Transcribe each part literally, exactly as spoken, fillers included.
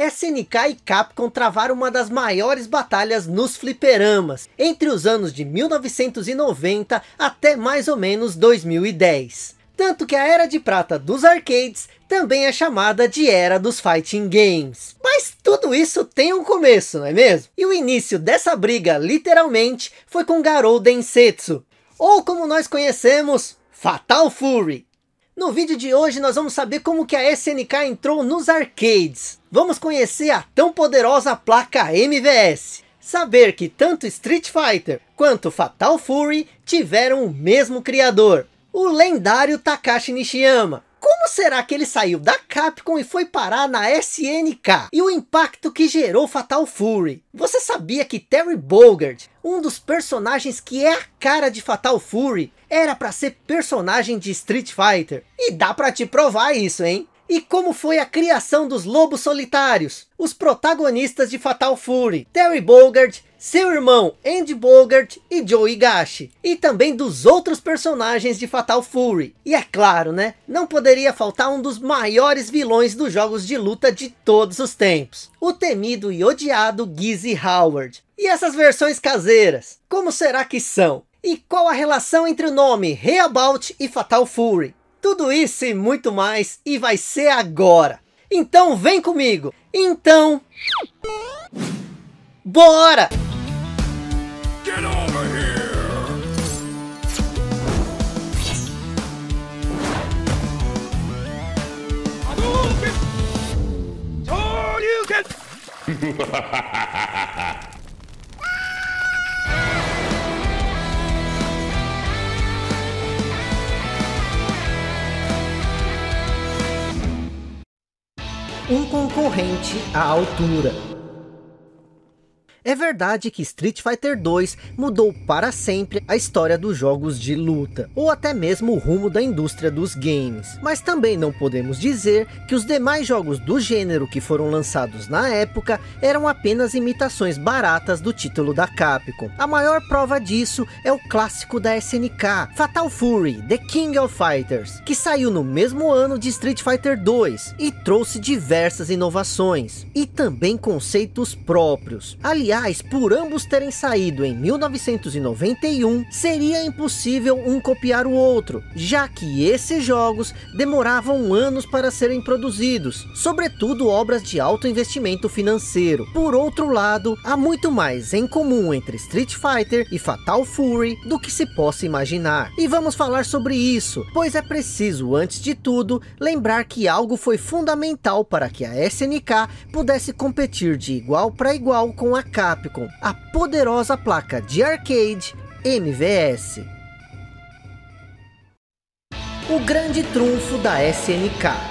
S N K e Capcom travaram uma das maiores batalhas nos fliperamas, entre os anos de mil novecentos e noventa até mais ou menos dois mil e dez. Tanto que a Era de Prata dos arcades também é chamada de Era dos Fighting Games. Mas tudo isso tem um começo, não é mesmo? E o início dessa briga, literalmente, foi com Garou Densetsu, ou como nós conhecemos, Fatal Fury. No vídeo de hoje nós vamos saber como que a S N K entrou nos arcades. Vamos conhecer a tão poderosa placa M V S. Saber que tanto Street Fighter quanto Fatal Fury tiveram o mesmo criador, o lendário Takashi Nishiyama. Como será que ele saiu da Capcom e foi parar na S N K? E o impacto que gerou Fatal Fury? Você sabia que Terry Bogard, um dos personagens que é a cara de Fatal Fury, era para ser personagem de Street Fighter? E dá para te provar isso, hein? E como foi a criação dos Lobos Solitários, os protagonistas de Fatal Fury? Terry Bogard, seu irmão Andy Bogard e Joe Higashi. E também dos outros personagens de Fatal Fury. E é claro, né? Não poderia faltar um dos maiores vilões dos jogos de luta de todos os tempos, o temido e odiado Geese Howard. E essas versões caseiras, como será que são? E qual a relação entre o nome Real Bout e Fatal Fury? Tudo isso e muito mais, e vai ser agora. Então vem comigo. Então, bora! Get over here. All you can. Um concorrente à altura. É verdade que Street Fighter dois mudou para sempre a história dos jogos de luta, ou até mesmo o rumo da indústria dos games. Mas também não podemos dizer que os demais jogos do gênero que foram lançados na época eram apenas imitações baratas do título da Capcom. A maior prova disso é o clássico da S N K, Fatal Fury, The King of Fighters, que saiu no mesmo ano de Street Fighter dois e trouxe diversas inovações, e também conceitos próprios. Aliás, por ambos terem saído em mil novecentos e noventa e um, seria impossível um copiar o outro, já que esses jogos demoravam anos para serem produzidos, sobretudo obras de alto investimento financeiro. Por outro lado, há muito mais em comum entre Street Fighter e Fatal Fury do que se possa imaginar. E vamos falar sobre isso, pois é preciso, antes de tudo, lembrar que algo foi fundamental para que a S N K pudesse competir de igual para igual com a Capcom. Capcom, a poderosa placa de arcade M V S. O grande trunfo da S N K.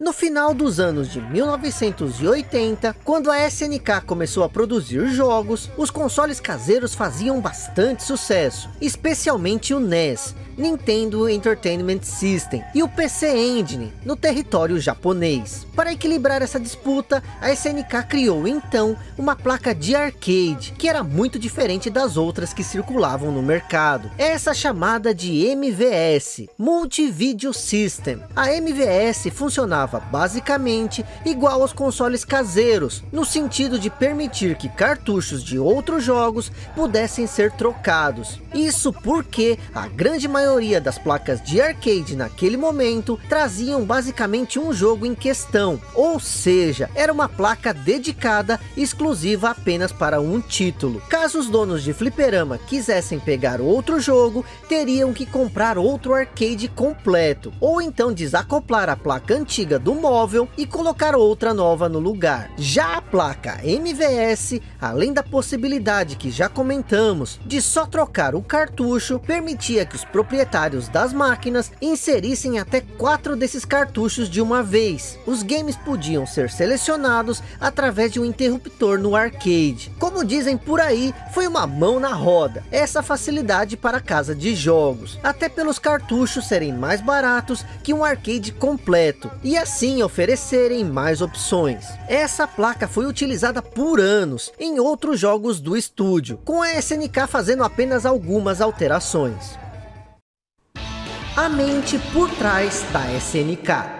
No final dos anos de mil novecentos e oitenta, quando a S N K começou a produzir jogos, os consoles caseiros faziam bastante sucesso, especialmente o N E S, Nintendo Entertainment System, e o P C Engine, no território japonês. Para equilibrar essa disputa, a S N K criou então uma placa de arcade, que era muito diferente das outras que circulavam no mercado. Essa chamada de M V S, Multivideo System. A M V S funcionava basicamente igual aos consoles caseiros, no sentido de permitir que cartuchos de outros jogos pudessem ser trocados. Isso porque a grande maioria das placas de arcade naquele momento traziam basicamente um jogo em questão, ou seja, era uma placa dedicada exclusiva apenas para um título. Caso os donos de fliperama quisessem pegar outro jogo, teriam que comprar outro arcade completo, ou então desacoplar a placa antiga do móvel e colocar outra nova no lugar. Já a placa M V S, além da possibilidade que já comentamos de só trocar o cartucho, permitia que os proprietários das máquinas inserissem até quatro desses cartuchos de uma vez. Os games podiam ser selecionados através de um interruptor no arcade. Como dizem por aí, foi uma mão na roda essa facilidade para a casa de jogos, até pelos cartuchos serem mais baratos que um arcade completo e assim oferecerem mais opções. Essa placa foi utilizada por anos em outros jogos do estúdio, com a S N K fazendo apenas algumas alterações. A mente por trás da S N K.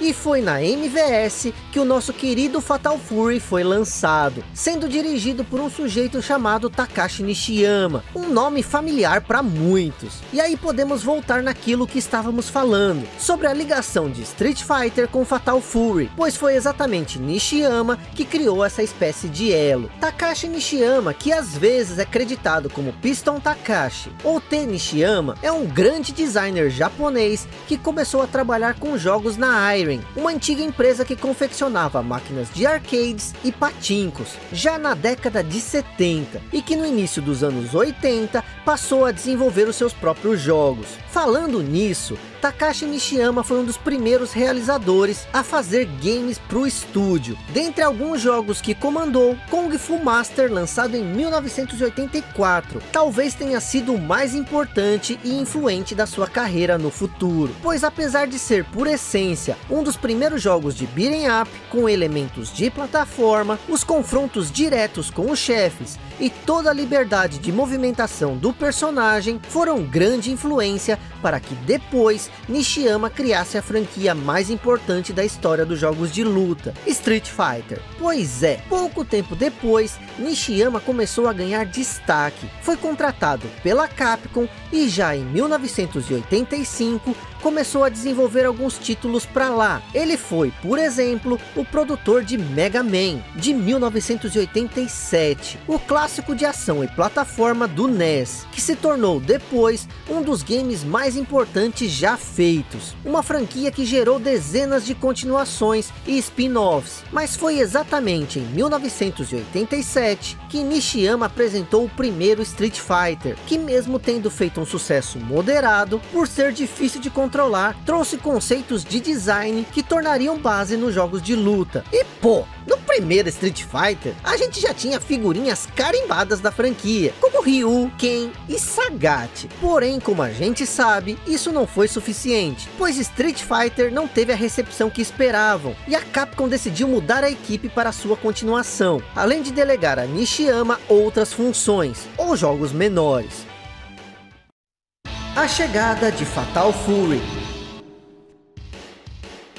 E foi na M V S que o nosso querido Fatal Fury foi lançado, sendo dirigido por um sujeito chamado Takashi Nishiyama, um nome familiar para muitos. E aí podemos voltar naquilo que estávamos falando, sobre a ligação de Street Fighter com Fatal Fury, pois foi exatamente Nishiyama que criou essa espécie de elo. Takashi Nishiyama, que às vezes é creditado como Piston Takashi, ou T. Nishiyama, é um grande designer japonês que começou a trabalhar com jogos na Irem, uma antiga empresa que confeccionava máquinas de arcades e pachincos, já na década de setenta, e que no início dos anos oitenta, passou a desenvolver os seus próprios jogos. Falando nisso, Takashi Nishiyama foi um dos primeiros realizadores a fazer games para o estúdio. Dentre alguns jogos que comandou, Kung Fu Master, lançado em mil novecentos e oitenta e quatro, talvez tenha sido o mais importante e influente da sua carreira no futuro, pois apesar de ser, por essência, um dos primeiros jogos de beat'em up, com elementos de plataforma, os confrontos diretos com os chefes e toda a liberdade de movimentação do personagem foram grande influência para que depois Nishiyama criasse a franquia mais importante da história dos jogos de luta, Street Fighter. Pois é, pouco tempo depois, Nishiyama começou a ganhar destaque, foi contratado pela Capcom e já em mil novecentos e oitenta e cinco, começou a desenvolver alguns títulos para lá. Ele foi, por exemplo, o produtor de Mega Man, de mil novecentos e oitenta e sete, o clássico de ação e plataforma do N E S, que se tornou depois um dos games mais importantes já feitos, uma franquia que gerou dezenas de continuações e spin-offs. Mas foi exatamente em mil novecentos e oitenta e sete que Nishiyama apresentou o primeiro Street Fighter, que mesmo tendo feito um sucesso moderado, por ser difícil de controlar, trouxe conceitos de design que tornariam base nos jogos de luta. E pô, no primeiro Street Fighter, a gente já tinha figurinhas carimbadas da franquia, como Ryu, Ken e Sagat. Porém, como a gente sabe, isso não foi suficiente, pois Street Fighter não teve a recepção que esperavam, e a Capcom decidiu mudar a equipe para sua continuação, além de delegar a Nishiyama outras funções, ou jogos menores. A chegada de Fatal Fury.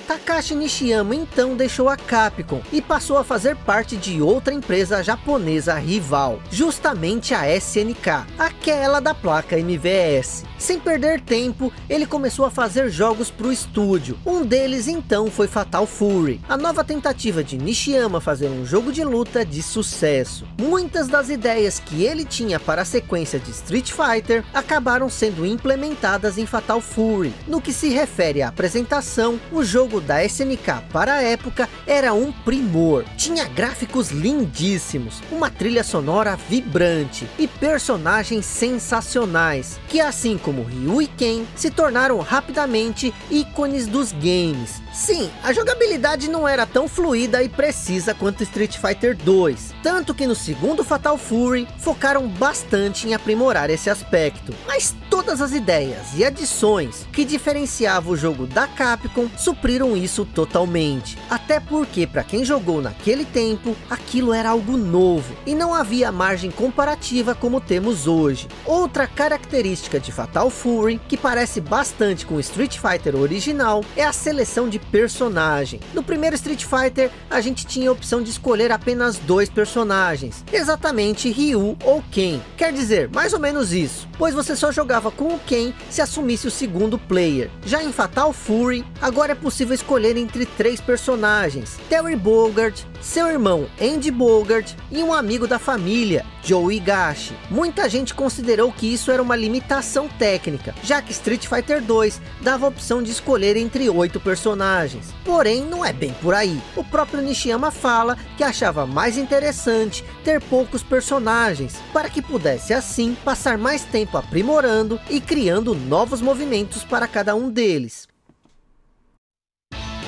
Takashi Nishiyama então deixou a Capcom e passou a fazer parte de outra empresa japonesa rival, justamente a S N K, aquela da placa M V S. Sem perder tempo, ele começou a fazer jogos para o estúdio. Um deles então foi Fatal Fury, a nova tentativa de Nishiyama fazer um jogo de luta de sucesso. Muitas das ideias que ele tinha para a sequência de Street Fighter acabaram sendo implementadas em Fatal Fury. No que se refere à apresentação, o jogo da S N K para a época era um primor, tinha gráficos lindíssimos, uma trilha sonora vibrante e personagens sensacionais, que assim como Ryu e Ken, se tornaram rapidamente ícones dos games. Sim, a jogabilidade não era tão fluida e precisa quanto Street Fighter dois, tanto que no segundo Fatal Fury focaram bastante em aprimorar esse aspecto, mas todas as ideias e adições que diferenciavam o jogo da Capcom supriram isso totalmente, até porque para quem jogou naquele tempo, aquilo era algo novo e não havia margem comparativa como temos hoje. Outra característica de Fatal Fury que parece bastante com o Street Fighter original é a seleção de personagem. No primeiro Street Fighter, a gente tinha a opção de escolher apenas dois personagens, exatamente Ryu ou Ken, quer dizer, mais ou menos isso, pois você só jogava com o Ken se assumisse o segundo player. Já em Fatal Fury, agora é possível escolher entre três personagens: Terry Bogard, seu irmão Andy Bogard e um amigo da família, Joe Higashi. Muita gente considerou que isso era uma limitação técnica, já que Street Fighter dois dava a opção de escolher entre oito personagens. Porém, não é bem por aí. O próprio Nishiyama fala que achava mais interessante ter poucos personagens, para que pudesse assim passar mais tempo aprimorando e criando novos movimentos para cada um deles.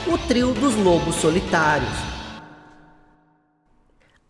O trio dos lobos solitários.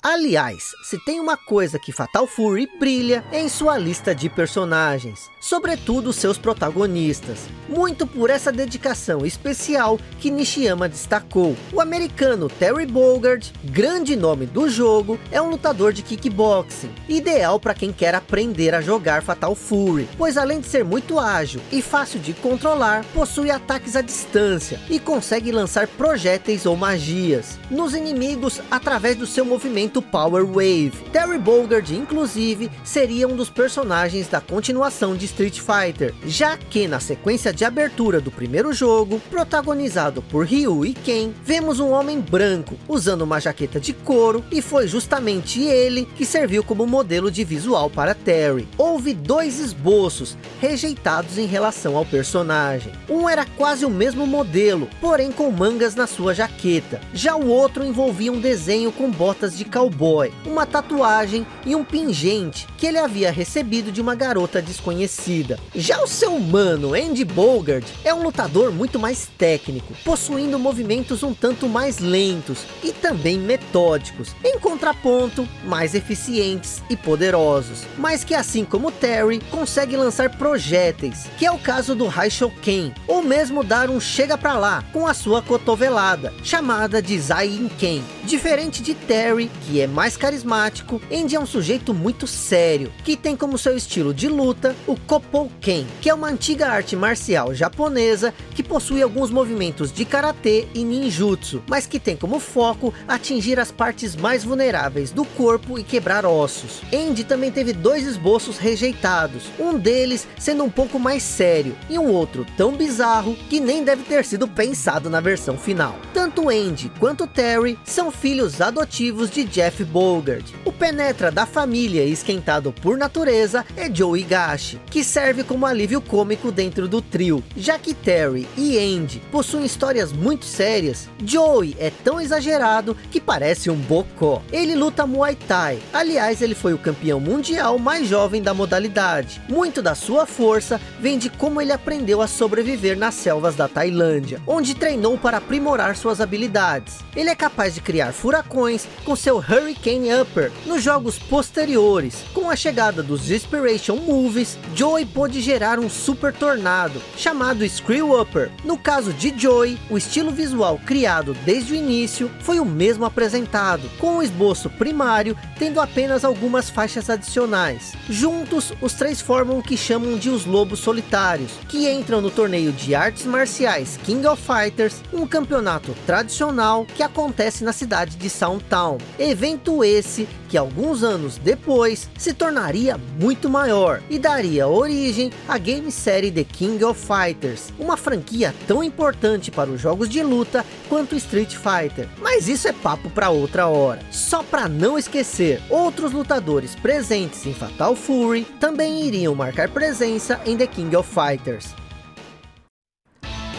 Aliás, se tem uma coisa que Fatal Fury brilha é em sua lista de personagens, sobretudo seus protagonistas, muito por essa dedicação especial que Nishiyama destacou. O americano Terry Bogard, grande nome do jogo, é um lutador de kickboxing, ideal para quem quer aprender a jogar Fatal Fury, pois além de ser muito ágil e fácil de controlar, possui ataques à distância e consegue lançar projéteis ou magias nos inimigos através do seu movimento Power Wave. Terry Bogard, inclusive, seria um dos personagens da continuação de Street Fighter, já que na sequência de abertura do primeiro jogo, protagonizado por Ryu e Ken, vemos um homem branco usando uma jaqueta de couro, e foi justamente ele que serviu como modelo de visual para Terry. Houve dois esboços rejeitados em relação ao personagem. Um era quase o mesmo modelo, porém com mangas na sua jaqueta, já o outro envolvia um desenho com botas de cowboy, uma tatuagem e um pingente que ele havia recebido de uma garota desconhecida. Já o seu mano, Andy Bogard, é um lutador muito mais técnico, possuindo movimentos um tanto mais lentos e também metódicos, em contraponto, mais eficientes e poderosos, mas que, assim como Terry, consegue lançar projéteis, que é o caso do Raishoken, ou mesmo dar um chega pra lá com a sua cotovelada, chamada de Zainken. Diferente de Terry, que é mais carismático, Andy é um sujeito muito sério, que tem como seu estilo de luta o Koppouken, que é uma antiga arte marcial japonesa que possui alguns movimentos de karatê e ninjutsu, mas que tem como foco atingir as partes mais vulneráveis do corpo e quebrar ossos. Andy também teve dois esboços rejeitados, um deles sendo um pouco mais sério, e um outro tão bizarro que nem deve ter sido pensado na versão final. Tanto Andy quanto Terry são filhos adotivos de Jeff Bogard. O penetra da família e esquentado por natureza é Joe Higashi, que serve como alívio cômico dentro do trio. Já que Terry e Andy possuem histórias muito sérias, Joey é tão exagerado que parece um bocó. Ele luta Muay Thai, aliás ele foi o campeão mundial mais jovem da modalidade. Muito da sua força vem de como ele aprendeu a sobreviver nas selvas da Tailândia, onde treinou para aprimorar suas habilidades. Ele é capaz de criar furacões com seu Hurricane Upper. Nos jogos posteriores, com a chegada dos Inspiration Movies, Joey pôde gerar um super tornado, chamado Screw Upper. No caso de Joey, o estilo visual criado desde o início foi o mesmo apresentado, com um esboço primário, tendo apenas algumas faixas adicionais. Juntos, os três formam o que chamam de os Lobos Solitários, que entram no torneio de artes marciais King of Fighters, um campeonato tradicional que acontece na cidade de Soundtown. Evento esse que alguns anos depois se tornaria muito maior e daria origem à game série The King of Fighters, uma franquia tão importante para os jogos de luta quanto Street Fighter, mas isso é papo para outra hora. Só para não esquecer, outros lutadores presentes em Fatal Fury também iriam marcar presença em The King of Fighters.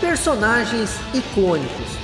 Personagens icônicos.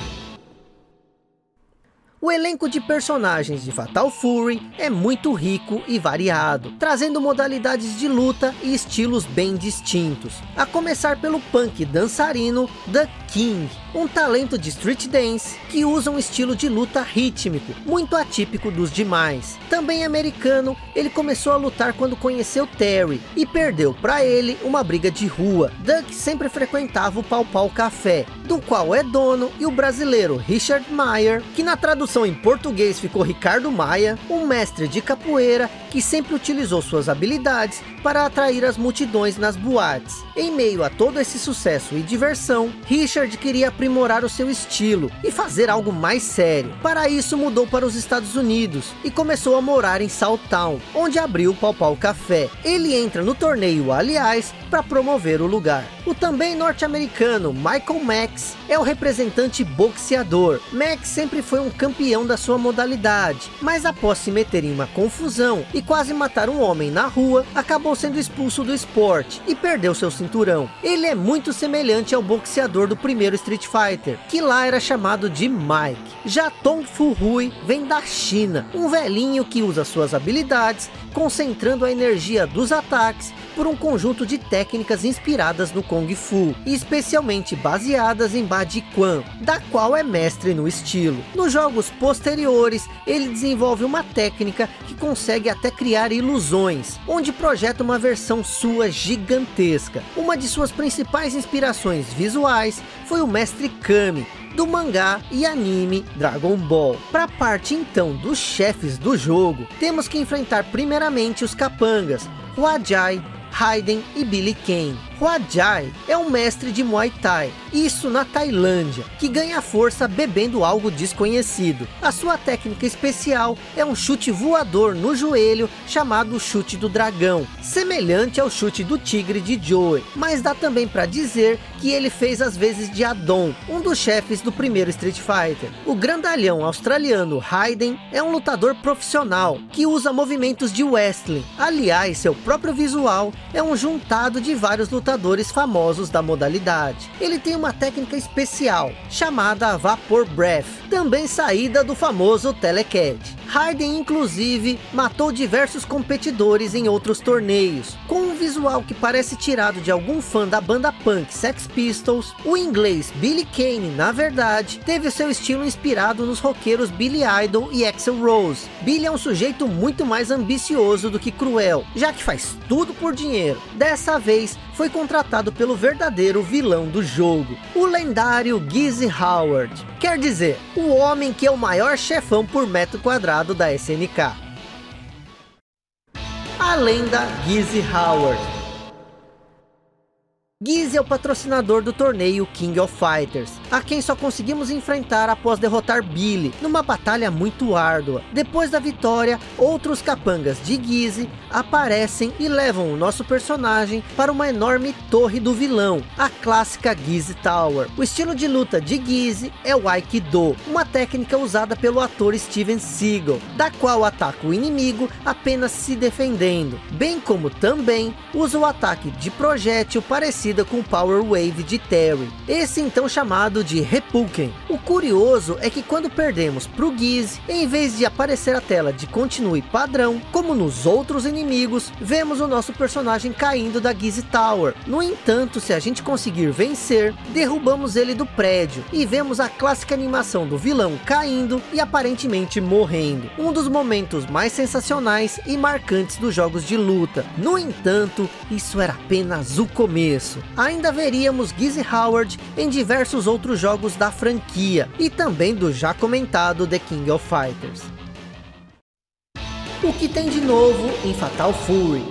O elenco de personagens de Fatal Fury é muito rico e variado, trazendo modalidades de luta e estilos bem distintos. A começar pelo punk dançarino The King, um talento de street dance que usa um estilo de luta rítmico, muito atípico dos demais. Também americano, ele começou a lutar quando conheceu Terry e perdeu para ele uma briga de rua. Duck sempre frequentava o Pau Pau Café, do qual é dono, e o brasileiro Richard Maier, que na tradução em português ficou Ricardo Maia, um mestre de capoeira que sempre utilizou suas habilidades para atrair as multidões nas boates. Em meio a todo esse sucesso e diversão, Richard queria aprimorar o seu estilo e fazer algo mais sério. Para isso mudou para os Estados Unidos e começou a morar em Soundtown, onde abriu o Pau Pau Café. Ele entra no torneio, aliás, para promover o lugar. O também norte-americano Michael Max é o representante boxeador. Max sempre foi um campeão da sua modalidade, mas após se meter em uma confusão e quase matar um homem na rua, acabou sendo expulso do esporte e perdeu seu cinturão. Ele é muito semelhante ao boxeador do primeiro Street Fighter, que lá era chamado de Mike. Já Tong Fu Hui vem da China, um velhinho que usa suas habilidades, concentrando a energia dos ataques por um conjunto de técnicas inspiradas no Kung Fu, especialmente baseadas em Badi Quan, da qual é mestre no estilo. Nos jogos posteriores, ele desenvolve uma técnica que consegue até criar ilusões, onde projeta uma versão sua gigantesca. Uma de suas principais inspirações visuais foi o mestre Kami, do mangá e anime Dragon Ball. Para a parte então dos chefes do jogo, temos que enfrentar primeiramente os capangas, Hwa Jai, Raiden e Billy Kane. Hwa Jai é um mestre de Muay Thai, isso na Tailândia, que ganha força bebendo algo desconhecido. A sua técnica especial é um chute voador no joelho, chamado chute do dragão, semelhante ao chute do tigre de Joey, mas dá também para dizer que ele fez as vezes de Adon, um dos chefes do primeiro Street Fighter. O grandalhão australiano Raiden é um lutador profissional, que usa movimentos de wrestling. Aliás, seu próprio visual é um juntado de vários lutadores lutadores famosos da modalidade. Ele tem uma técnica especial, chamada Vapor Breath, também saída do famoso Telecat. Raiden, inclusive, matou diversos competidores em outros torneios. Com um visual que parece tirado de algum fã da banda punk Sex Pistols, o inglês Billy Kane, na verdade, teve seu estilo inspirado nos roqueiros Billy Idol e Axl Rose. Billy é um sujeito muito mais ambicioso do que cruel, já que faz tudo por dinheiro. Dessa vez, foi contratado pelo verdadeiro vilão do jogo, o lendário Geese Howard. Quer dizer, o homem que é o maior chefão por metro quadrado da S N K. A lenda Geese Howard. Geese é o patrocinador do torneio King of Fighters, a quem só conseguimos enfrentar após derrotar Billy, numa batalha muito árdua. Depois da vitória, outros capangas de Geese aparecem e levam o nosso personagem para uma enorme torre do vilão, a clássica Gizzy Tower. O estilo de luta de Geese é o Aikido, uma técnica usada pelo ator Steven Seagal, da qual ataca o inimigo apenas se defendendo, bem como também usa o ataque de projétil parecido com Power Wave de Terry, esse então chamado de Repulken. O curioso é que quando perdemos pro Geese, em vez de aparecer a tela de continue padrão, como nos outros inimigos, vemos o nosso personagem caindo da Gizzy Tower. No entanto, se a gente conseguir vencer, derrubamos ele do prédio e vemos a clássica animação do vilão caindo e aparentemente morrendo, um dos momentos mais sensacionais e marcantes dos jogos de luta. No entanto, isso era apenas o começo. Ainda veríamos Geese Howard em diversos outros jogos da franquia e também do já comentado The King of Fighters. O que tem de novo em Fatal Fury?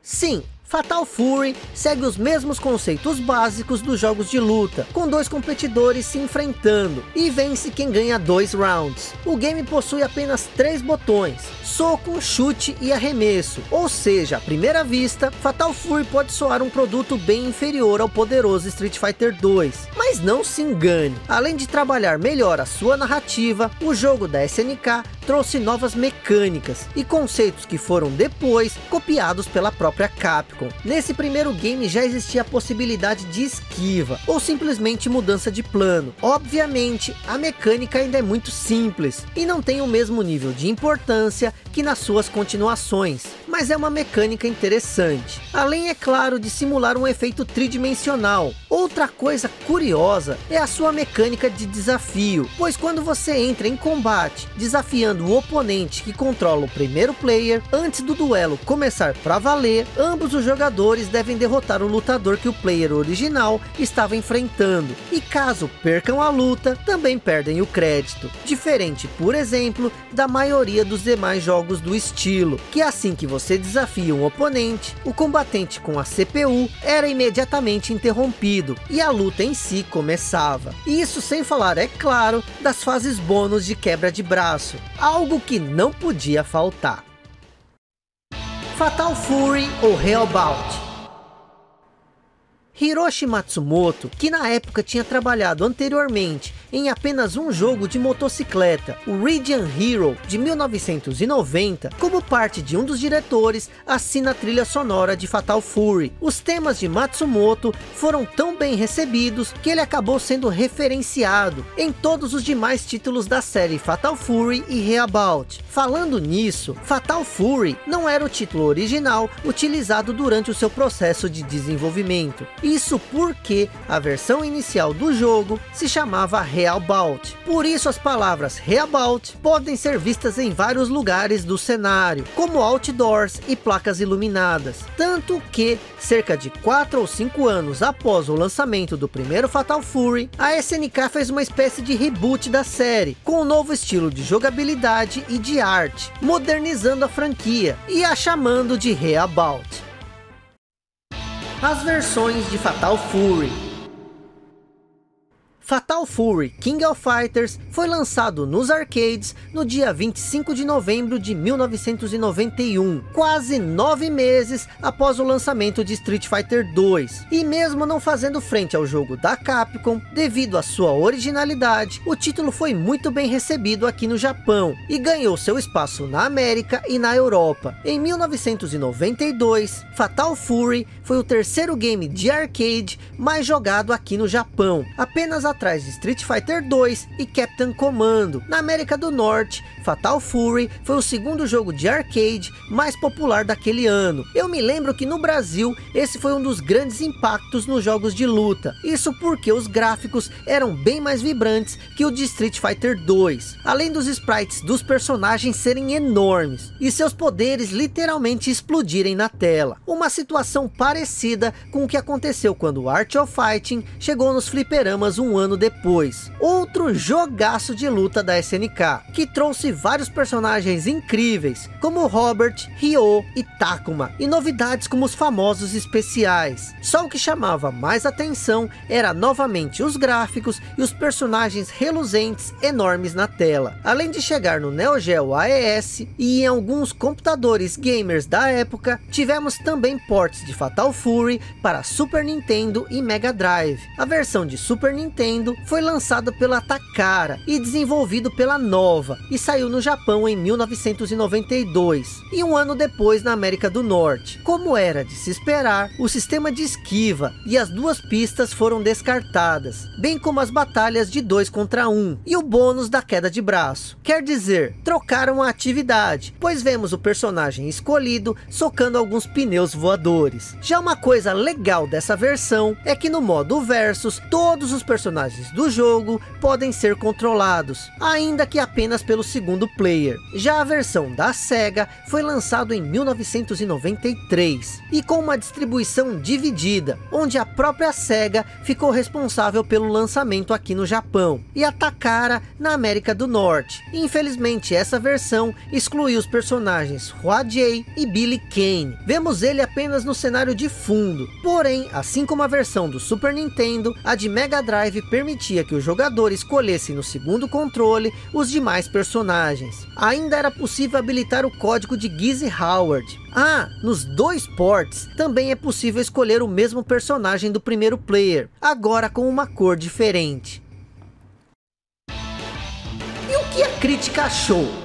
Sim, Fatal Fury segue os mesmos conceitos básicos dos jogos de luta, com dois competidores se enfrentando, e vence quem ganha dois rounds. O game possui apenas três botões: soco, chute e arremesso. Ou seja, à primeira vista, Fatal Fury pode soar um produto bem inferior ao poderoso Street Fighter dois. Mas não se engane, além de trabalhar melhor a sua narrativa, o jogo da S N K trouxe novas mecânicas e conceitos que foram depois copiados pela própria Capcom. Nesse primeiro game já existia a possibilidade de esquiva ou simplesmente mudança de plano. Obviamente, a mecânica ainda é muito simples e não tem o mesmo nível de importância que nas suas continuações, mas é uma mecânica interessante, além, é claro, de simular um efeito tridimensional. Outra coisa curiosa é a sua mecânica de desafio, pois quando você entra em combate desafiando o oponente que controla o primeiro player, antes do duelo começar para valer, ambos os jogadores devem derrotar o lutador que o player original estava enfrentando, e caso percam a luta, também perdem o crédito. Diferente, por exemplo, da maioria dos demais jogos do estilo, que assim que você desafia um oponente, o combatente com a C P U era imediatamente interrompido, e a luta em si começava. Isso sem falar, é claro, das fases bônus de quebra de braço, algo que não podia faltar. Fatal Fury ou Real Bout. Hiroshi Matsumoto, que na época tinha trabalhado anteriormente em apenas um jogo de motocicleta, o Radiant Hero, de mil novecentos e noventa, como parte de um dos diretores, assina a trilha sonora de Fatal Fury. Os temas de Matsumoto foram tão bem recebidos que ele acabou sendo referenciado em todos os demais títulos da série Fatal Fury e Real Bout. Falando nisso, Fatal Fury não era o título original utilizado durante o seu processo de desenvolvimento. Isso porque a versão inicial do jogo se chamava Real Bout. Por isso as palavras Real Bout podem ser vistas em vários lugares do cenário, como outdoors e placas iluminadas. Tanto que, cerca de quatro ou cinco anos após o lançamento do primeiro Fatal Fury, a S N K fez uma espécie de reboot da série, com um novo estilo de jogabilidade e de arte, modernizando a franquia e a chamando de Real Bout. As versões de Fatal Fury. Fatal Fury King of Fighters foi lançado nos arcades no dia vinte e cinco de novembro de mil novecentos e noventa e um, quase nove meses após o lançamento de Street Fighter dois. E mesmo não fazendo frente ao jogo da Capcom, devido à sua originalidade, o título foi muito bem recebido aqui no Japão e ganhou seu espaço na América e na Europa. Em mil novecentos e noventa e dois, Fatal Fury foi o terceiro game de arcade mais jogado aqui no Japão, apenas a atrás de Street Fighter dois e Captain Commando. Na América do Norte, Fatal Fury foi o segundo jogo de arcade mais popular daquele ano. Eu me lembro que no Brasil, esse foi um dos grandes impactos nos jogos de luta. Isso porque os gráficos eram bem mais vibrantes que o de Street Fighter dois. Além dos sprites dos personagens serem enormes e seus poderes literalmente explodirem na tela. Uma situação parecida com o que aconteceu quando Art of Fighting chegou nos fliperamas um ano depois. Outro jogaço de luta da S N K, que trouxe vários personagens incríveis, como Robert, Ryo e Takuma, e novidades como os famosos especiais. Só o que chamava mais atenção era novamente os gráficos e os personagens reluzentes enormes na tela. Além de chegar no Neo Geo A E S e em alguns computadores gamers da época, tivemos também ports de Fatal Fury para Super Nintendo e Mega Drive. A versão de Super Nintendo Nintendo foi lançado pela Takara e desenvolvido pela Nova, e saiu no Japão em mil novecentos e noventa e dois, e um ano depois na América do Norte. Como era de se esperar, o sistema de esquiva e as duas pistas foram descartadas, bem como as batalhas de dois contra um, e o bônus da queda de braço. Quer dizer, trocaram a atividade, pois vemos o personagem escolhido socando alguns pneus voadores. Já uma coisa legal dessa versão é que no modo versus, todos os personagens do jogo podem ser controlados, ainda que apenas pelo segundo player. Já a versão da SEGA foi lançado em mil novecentos e noventa e três, e com uma distribuição dividida, onde a própria SEGA ficou responsável pelo lançamento aqui no Japão, e a Takara na América do Norte. Infelizmente essa versão excluiu os personagens Hwa Jai e Billy Kane. Vemos ele apenas no cenário de fundo, porém, assim como a versão do Super Nintendo, a de Mega Drive permitia que o jogador escolhesse no segundo controle os demais personagens. Ainda era possível habilitar o código de Geese Howard. Ah, nos dois ports também é possível escolher o mesmo personagem do primeiro player, agora com uma cor diferente. E o que a crítica achou?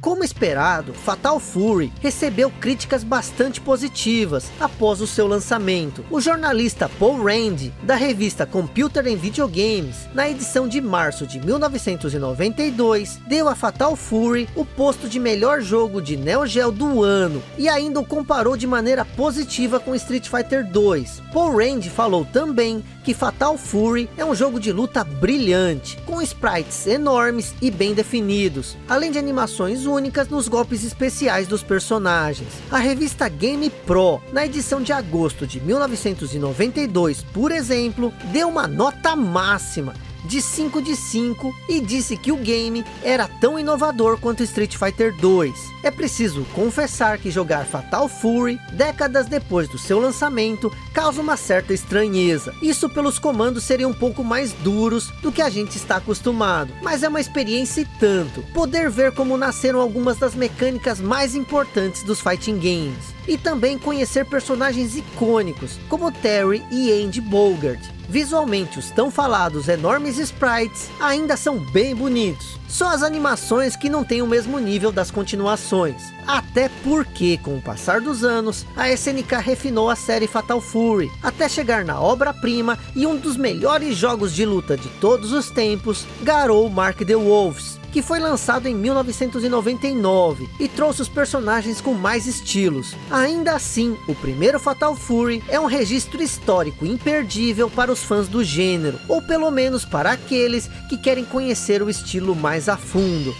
Como esperado, Fatal Fury recebeu críticas bastante positivas após o seu lançamento. O jornalista Paul Rand, da revista Computer and Videogames, na edição de março de mil novecentos e noventa e dois, deu a Fatal Fury o posto de melhor jogo de Neo Geo do ano, e ainda o comparou de maneira positiva com Street Fighter dois. Paul Rand falou também que Fatal Fury é um jogo de luta brilhante, com sprites enormes e bem definidos, além de animações únicas nos golpes especiais dos personagens. A revista Game Pro, na edição de agosto de mil novecentos e noventa e dois, por exemplo, deu uma nota máxima de cinco de cinco e disse que o game era tão inovador quanto Street Fighter dois. É preciso confessar que jogar Fatal Fury, décadas depois do seu lançamento, causa uma certa estranheza. Isso pelos comandos seriam um pouco mais duros do que a gente está acostumado, mas é uma experiência e tanto, poder ver como nasceram algumas das mecânicas mais importantes dos fighting games, e também conhecer personagens icônicos, como Terry e Andy Bogard. Visualmente, os tão falados enormes sprites ainda são bem bonitos. Só as animações que não têm o mesmo nível das continuações. Até porque, com o passar dos anos, a S N K refinou a série Fatal Fury, até chegar na obra-prima e um dos melhores jogos de luta de todos os tempos, Garou Mark the Wolves, que foi lançado em mil novecentos e noventa e nove e trouxe os personagens com mais estilos. Ainda assim, o primeiro Fatal Fury é um registro histórico imperdível para os fãs do gênero, ou pelo menos para aqueles que querem conhecer o estilo mais a fundo.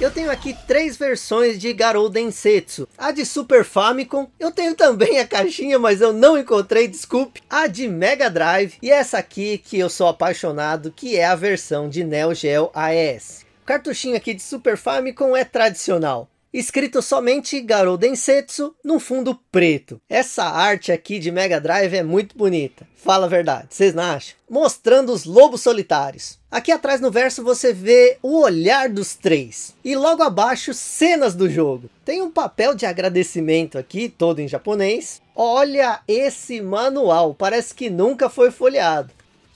Eu tenho aqui três versões de Garou Densetsu. A de Super Famicom, eu tenho também a caixinha, mas eu não encontrei, desculpe. A de Mega Drive, e essa aqui que eu sou apaixonado, que é a versão de Neo Geo A E S. O cartuchinho aqui de Super Famicom é tradicional, escrito somente Garou Densetsu num fundo preto. Essa arte aqui de Mega Drive é muito bonita, fala a verdade, vocês não acham? Mostrando os lobos solitários. Aqui atrás no verso você vê o olhar dos três. E logo abaixo, cenas do jogo. Tem um papel de agradecimento aqui, todo em japonês. Olha esse manual, parece que nunca foi folheado.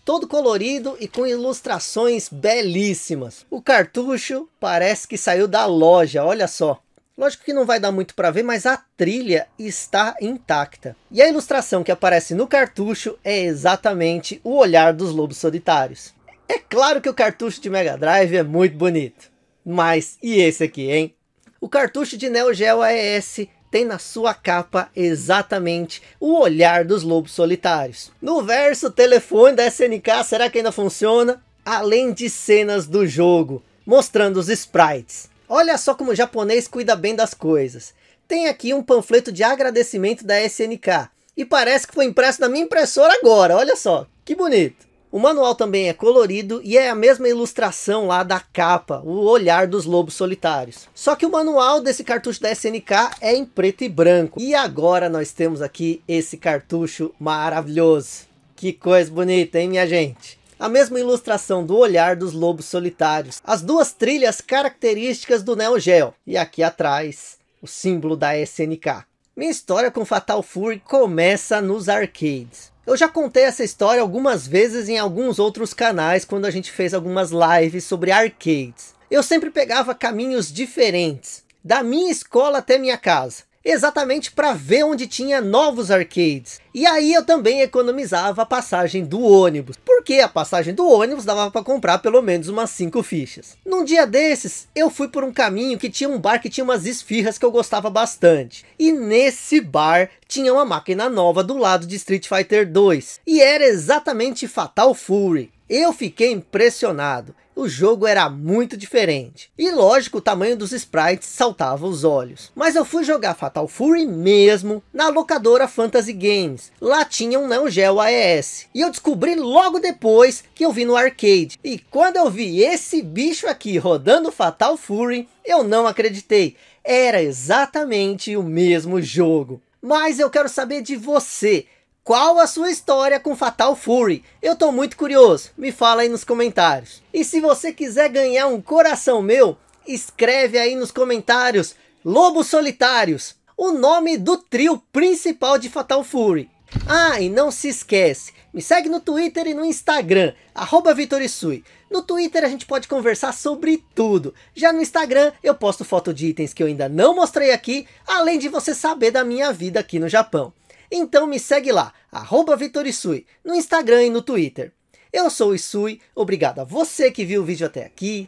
Todo colorido e com ilustrações belíssimas. O cartucho parece que saiu da loja, olha só. Lógico que não vai dar muito para ver, mas a trilha está intacta. E a ilustração que aparece no cartucho é exatamente o olhar dos lobos solitários. É claro que o cartucho de Mega Drive é muito bonito. Mas e esse aqui, hein? O cartucho de Neo Geo A E S tem na sua capa exatamente o olhar dos lobos solitários. No verso, telefone da S N K, será que ainda funciona? Além de cenas do jogo, mostrando os sprites. Olha só como o japonês cuida bem das coisas. Tem aqui um panfleto de agradecimento da S N K. E parece que foi impresso na minha impressora agora, olha só, que bonito. O manual também é colorido e é a mesma ilustração lá da capa, o olhar dos lobos solitários. Só que o manual desse cartucho da S N K é em preto e branco. E agora nós temos aqui esse cartucho maravilhoso. Que coisa bonita, hein, minha gente? A mesma ilustração do olhar dos lobos solitários. As duas trilhas características do Neo Geo. E aqui atrás, o símbolo da S N K. Minha história com Fatal Fury começa nos arcades. Eu já contei essa história algumas vezes em alguns outros canais, quando a gente fez algumas lives sobre arcades. Eu sempre pegava caminhos diferentes, da minha escola até minha casa, exatamente para ver onde tinha novos arcades. E aí eu também economizava a passagem do ônibus, porque a passagem do ônibus dava para comprar pelo menos umas cinco fichas. Num dia desses, eu fui por um caminho que tinha um bar que tinha umas esfirras que eu gostava bastante. E nesse bar tinha uma máquina nova do lado de Street Fighter dois. E era exatamente Fatal Fury. Eu fiquei impressionado. O jogo era muito diferente. E lógico, o tamanho dos sprites saltava os olhos. Mas eu fui jogar Fatal Fury mesmo na locadora Fantasy Games. Lá tinha um Neo Geo A E S. E eu descobri logo depois que eu vi no arcade. E quando eu vi esse bicho aqui rodando Fatal Fury, eu não acreditei. Era exatamente o mesmo jogo. Mas eu quero saber de você. Qual a sua história com Fatal Fury? Eu tô muito curioso, me fala aí nos comentários. E se você quiser ganhar um coração meu, escreve aí nos comentários, Lobos Solitários, o nome do trio principal de Fatal Fury. Ah, e não se esquece, me segue no Twitter e no Instagram, arroba Vitor Issui. No Twitter a gente pode conversar sobre tudo. Já no Instagram eu posto foto de itens que eu ainda não mostrei aqui, além de você saber da minha vida aqui no Japão. Então me segue lá, arroba Vitor Issui, no Instagram e no Twitter. Eu sou o Issui, obrigado a você que viu o vídeo até aqui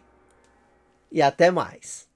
e até mais.